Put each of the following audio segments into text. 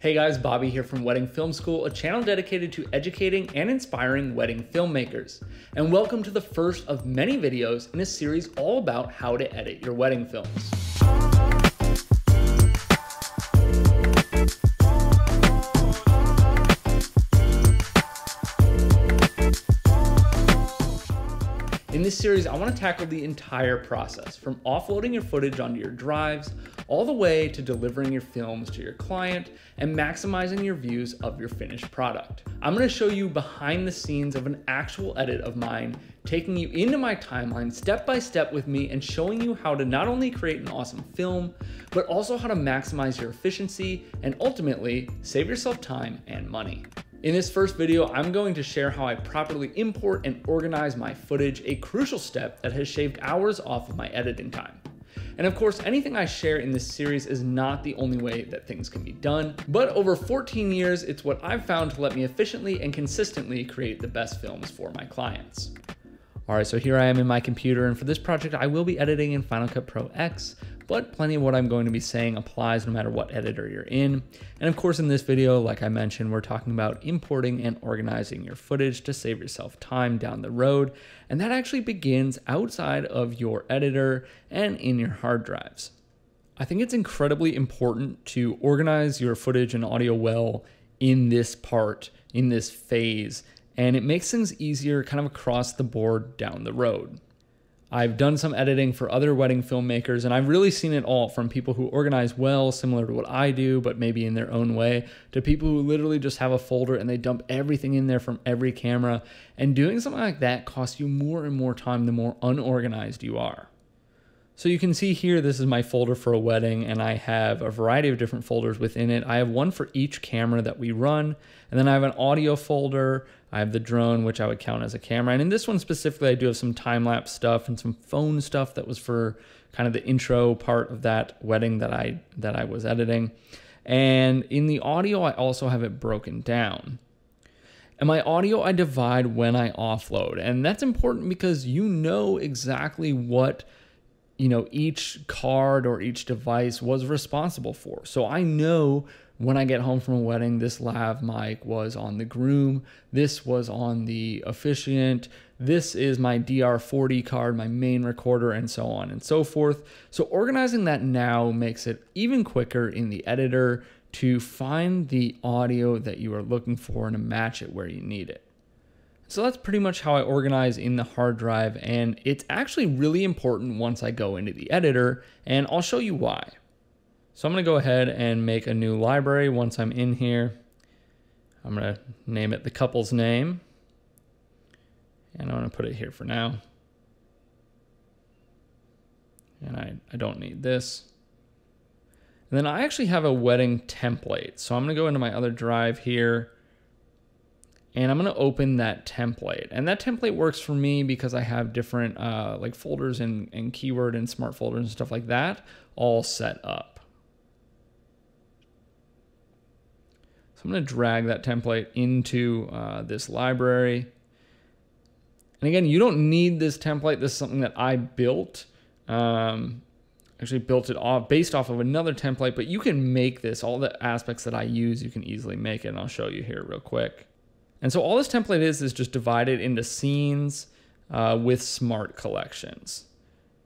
Hey guys, Bobby here from Wedding Film School, a channel dedicated to educating and inspiring wedding filmmakers. And welcome to the first of many videos in a series all about how to edit your wedding films. In this series, I want to tackle the entire process, from offloading your footage onto your drives, all the way to delivering your films to your client and maximizing your views of your finished product. I'm going to show you behind the scenes of an actual edit of mine, taking you into my timeline step by step with me and showing you how to not only create an awesome film, but also how to maximize your efficiency and ultimately save yourself time and money. In this first video, I'm going to share how I properly import and organize my footage, a crucial step that has shaved hours off of my editing time. And of course, anything I share in this series is not the only way that things can be done, but over 14 years, it's what I've found to let me efficiently and consistently create the best films for my clients. All right, so here I am in my computer, and for this project, I will be editing in Final Cut Pro X, but plenty of what I'm going to be saying applies no matter what editor you're in. And of course, in this video, like I mentioned, we're talking about importing and organizing your footage to save yourself time down the road. And that actually begins outside of your editor and in your hard drives. I think it's incredibly important to organize your footage and audio well in this part, in this phase, and it makes things easier kind of across the board down the road. I've done some editing for other wedding filmmakers, and I've really seen it all from people who organize well, similar to what I do, but maybe in their own way, to people who literally just have a folder and they dump everything in there from every camera. And doing something like that costs you more and more time the more unorganized you are. So you can see here, this is my folder for a wedding, and I have a variety of different folders within it. I have one for each camera that we run, and then I have an audio folder. I have the drone, which I would count as a camera. And in this one specifically, I do have some time-lapse stuff and some phone stuff that was for kind of the intro part of that wedding that I was editing. And in the audio, I also have it broken down. And my audio, I divide when I offload. And that's important because you know exactly what each card or each device was responsible for. So I know when I get home from a wedding, this lav mic was on the groom, this was on the officiant, this is my DR40 card, my main recorder, and so on and so forth. So organizing that now makes it even quicker in the editor to find the audio that you are looking for and to match it where you need it. So that's pretty much how I organize in the hard drive, and it's actually really important once I go into the editor, and I'll show you why. So I'm gonna go ahead and make a new library once I'm in here. I'm gonna name it the couple's name, and I'm gonna put it here for now. And I don't need this. And then I actually have a wedding template. So I'm gonna go into my other drive here, and I'm going to open that template. And that template works for me because I have different like folders and keyword and smart folders and stuff like that all set up. So I'm going to drag that template into this library. And again, you don't need this template. This is something that I built. Actually built it off based off of another template, but you can make this. All the aspects that I use, you can easily make it. And I'll show you here real quick. And so all this template is just divided into scenes with smart collections.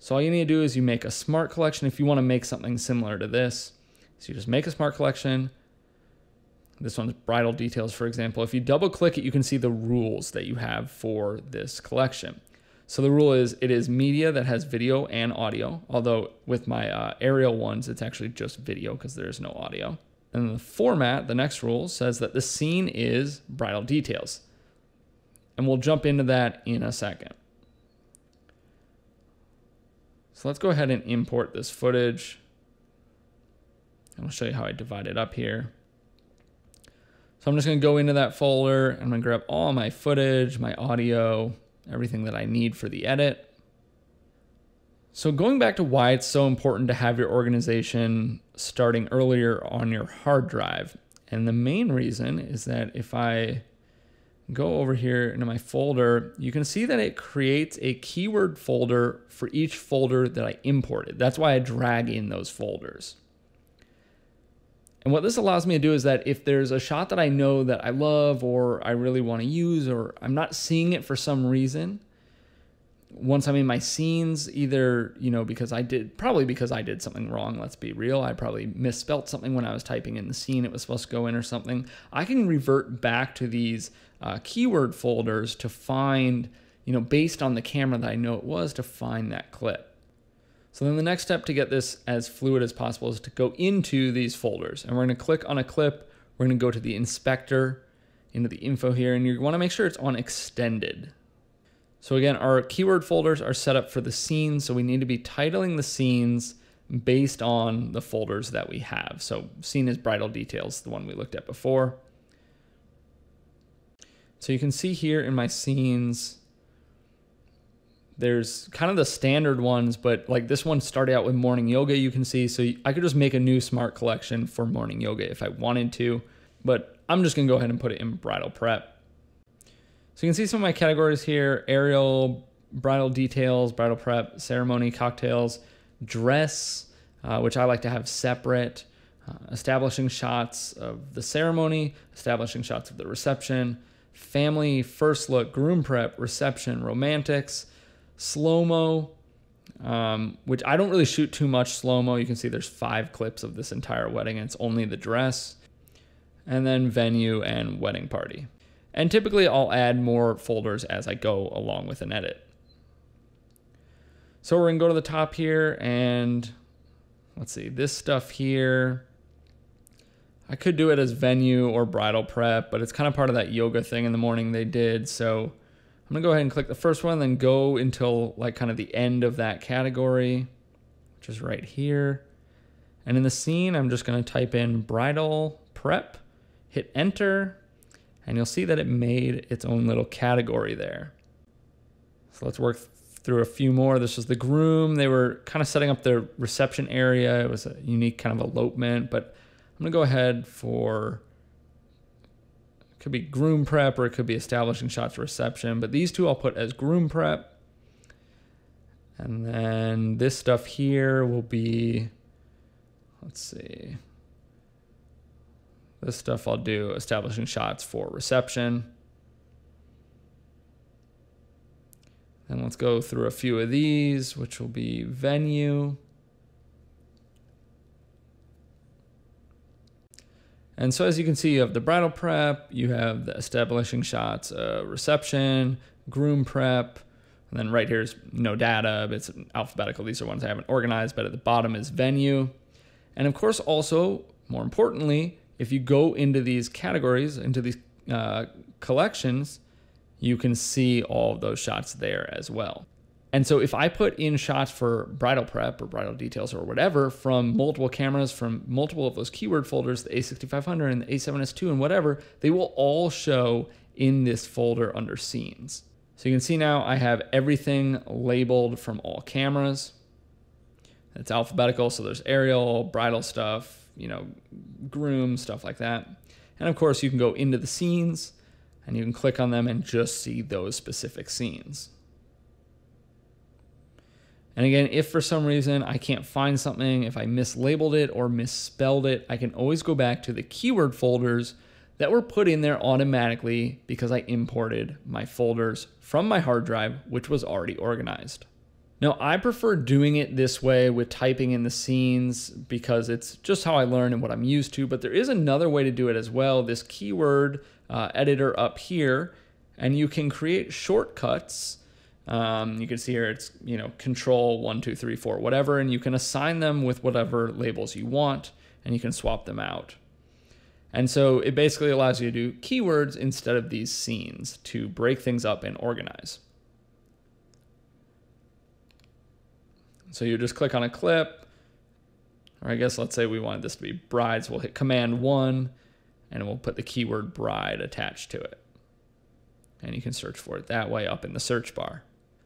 So all you need to do is you make a smart collection if you want to make something similar to this. So you just make a smart collection. This one's bridal details, for example. If you double click it, you can see the rules that you have for this collection. So the rule is it is media that has video and audio, although with my aerial ones, it's actually just video because there's no audio. And the format, the next rule, says that the scene is bridal details. And we'll jump into that in a second. So let's go ahead and import this footage. And I'll show you how I divide it up here. So I'm just going to go into that folder. I'm going to grab all my footage, my audio, everything that I need for the edit. So going back to why it's so important to have your organization starting earlier on your hard drive. And the main reason is that if I go over here into my folder, you can see that it creates a keyword folder for each folder that I imported. That's why I drag in those folders. And what this allows me to do is that if there's a shot that I know that I love or I really want to use, or I'm not seeing it for some reason, once I'm in my scenes, either, you know, probably because I did something wrong, let's be real. I probably misspelled something when I was typing in the scene it was supposed to go in or something. I can revert back to these keyword folders to find, you know, based on the camera that I know it was, to find that clip. So then the next step to get this as fluid as possible is to go into these folders, and we're going to click on a clip. We're going to go to the inspector, into the info here, and you want to make sure it's on extended. So again, our keyword folders are set up for the scene, so we need to be titling the scenes based on the folders that we have. So scene is bridal details, the one we looked at before. So you can see here in my scenes, there's kind of the standard ones, but like this one started out with morning yoga, you can see. So I could just make a new smart collection for morning yoga if I wanted to, but I'm just gonna go ahead and put it in bridal prep. So you can see some of my categories here: aerial, bridal details, bridal prep, ceremony, cocktails, dress, which I like to have separate, establishing shots of the ceremony, establishing shots of the reception, family, first look, groom prep, reception, romantics, slow-mo, which I don't really shoot too much slow-mo. You can see there's 5 clips of this entire wedding, and it's only the dress. And then venue and wedding party. And typically I'll add more folders as I go along with an edit. So we're gonna go to the top here, and let's see, this stuff here, I could do it as venue or bridal prep, but it's kind of part of that yoga thing in the morning they did. So I'm gonna go ahead and click the first one, then go until like kind of the end of that category, which is right here. And in the scene, I'm just gonna type in bridal prep, hit enter, and you'll see that it made its own little category there. So let's work through a few more. This is the groom. They were kind of setting up their reception area. It was a unique kind of elopement, but I'm gonna go ahead for, could be groom prep, or it could be establishing shots for reception, but these two I'll put as groom prep. And then this stuff here will be, let's see, this stuff I'll do establishing shots for reception. And let's go through a few of these, which will be venue. And so as you can see, you have the bridal prep, you have the establishing shots, reception, groom prep, and then right here is no data, but it's alphabetical. These are ones I haven't organized, but at the bottom is venue. And of course, also, more importantly, if you go into these categories, into these collections, you can see all of those shots there as well. And so if I put in shots for bridal prep or bridal details or whatever from multiple cameras, from multiple of those keyword folders, the A6500 and the A7S2 and whatever, they will all show in this folder under scenes. So you can see now I have everything labeled from all cameras. It's alphabetical, so there's aerial, bridal stuff, you know, groom, stuff like that. And of course you can go into the scenes and you can click on them and just see those specific scenes. And again, if for some reason I can't find something, if I mislabeled it or misspelled it, I can always go back to the keyword folders that were put in there automatically because I imported my folders from my hard drive, which was already organized. Now, I prefer doing it this way with typing in the scenes because it's just how I learn and what I'm used to, but there is another way to do it as well, this keyword editor up here, and you can create shortcuts. You can see here it's, you know, Control 1, 2, 3, 4, whatever, and you can assign them with whatever labels you want, and you can swap them out. And so it basically allows you to do keywords instead of these scenes to break things up and organize. So you just click on a clip, or I guess let's say we wanted this to be brides. We'll hit Command 1, and we'll put the keyword bride attached to it. And you can search for it that way up in the search bar.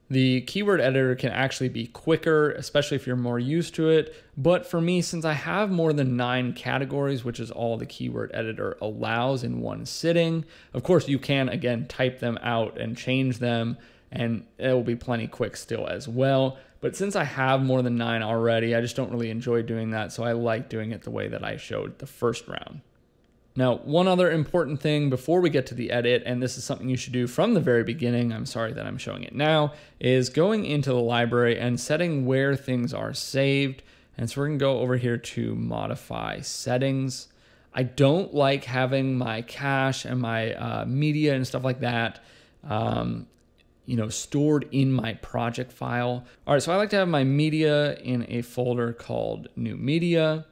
The keyword editor can actually be quicker, especially if you're more used to it. But for me, since I have more than 9 categories, which is all the keyword editor allows in one sitting, of course you can, again, type them out and change them, and it will be plenty quick still as well. But since I have more than 9 already, I just don't really enjoy doing that, so I like doing it the way that I showed the first round. Now, one other important thing before we get to the edit, and this is something you should do from the very beginning, I'm sorry that I'm showing it now, is going into the library and setting where things are saved. And so we're gonna go over here to modify settings. I don't like having my cache and my media and stuff like that stored in my project file. All right, so I like to have my media in a folder called new media.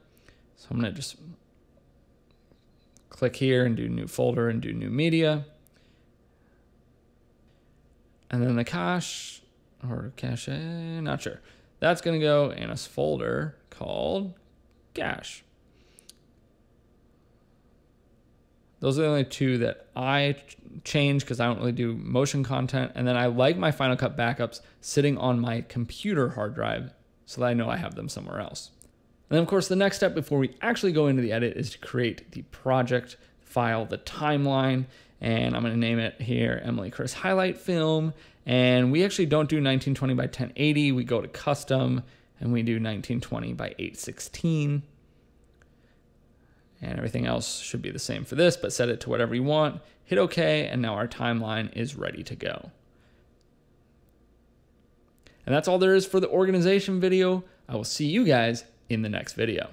So I'm gonna just click here and do new folder and do new media. And then the cache, or cache, not sure. That's gonna go in a folder called cache. Those are the only two that I change because I don't really do motion content. And then I like my Final Cut backups sitting on my computer hard drive so that I know I have them somewhere else. And then of course the next step before we actually go into the edit is to create the project file, the timeline, and I'm gonna name it here Emily Chris Highlight Film. And we actually don't do 1920 by 1080, we go to custom and we do 1920 by 816. And everything else should be the same for this, but set it to whatever you want, hit okay, and now our timeline is ready to go. And that's all there is for the organization video. I will see you guys in the next video.